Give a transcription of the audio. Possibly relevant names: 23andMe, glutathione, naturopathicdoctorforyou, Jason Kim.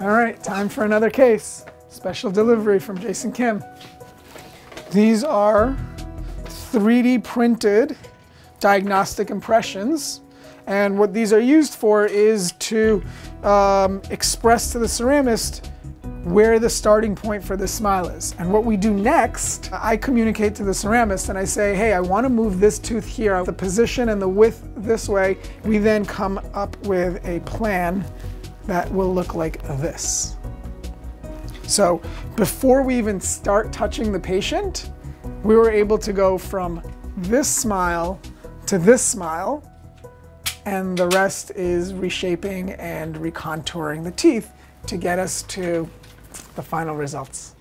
All right, time for another case. Special delivery from Jason Kim. These are 3D printed diagnostic impressions. And what these are used for is to express to the ceramist where the starting point for the smile is. And what we do next, I communicate to the ceramist and I say, hey, I want to move this tooth here, the position and the width this way. We then come up with a plan that will look like this. So before we even start touching the patient, we were able to go from this smile to this smile, and the rest is reshaping and recontouring the teeth to get us to the final results.